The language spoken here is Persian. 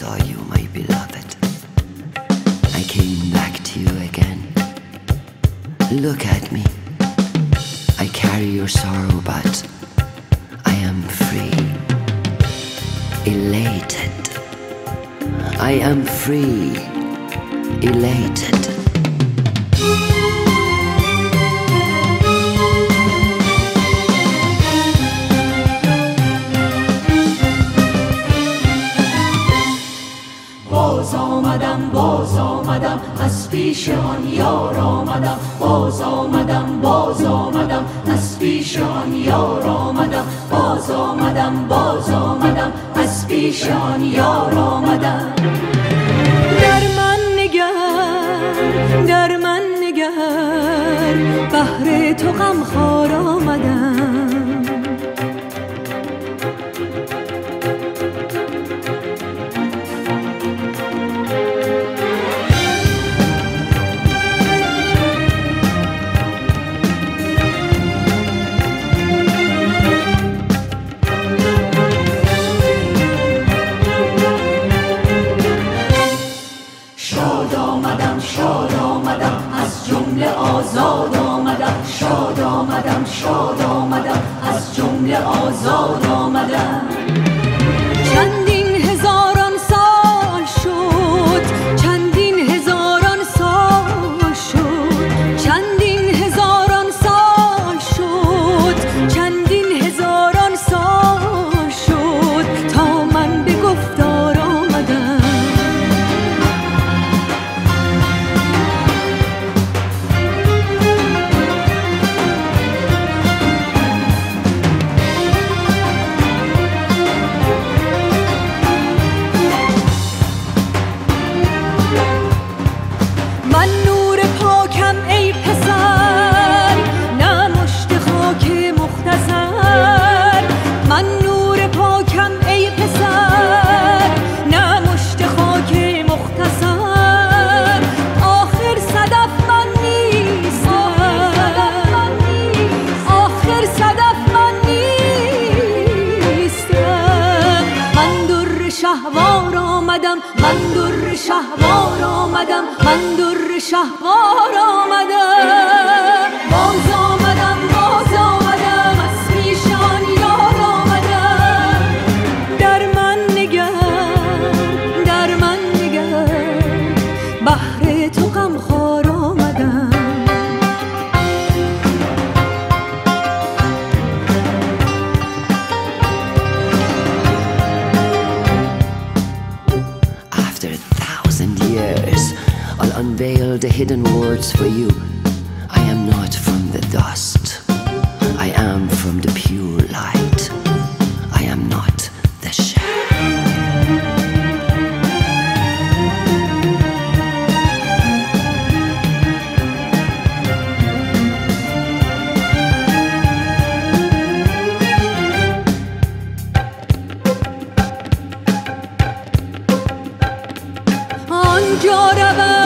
saw you, my beloved. I came back to you again. Look at me. I carry your sorrow, but I am free. Elated. I am free. Elated. Baaz Amadam, از پیشان یار آمدم. باز آمدم، باز آمدم، از پیشان یار آمدم. باز آمدم، باز آمدم، از پیشان یار آمدم. در من نگر بهر تو غمخوار آمدم. شاد آمدم از جمله آزاد آمدم. شاد آمدم، شاد آمدم، از جمله آزاد آمدم. چندین هزاران سال شد، چندین هزاران سال شد، چندین هزاران سال شد، چندین هزاران سال شد تا من به گفتار آمدم. من در شهوار آمدم، من در شهوار آمدم. باز آمدم، باز آمدم، از پیشان یار آمدم. در من نگر بهر تو غمخوار آمدم. I'll unveil the hidden words for you. I am not from the dust. I am from the pure light. I am not the shadow.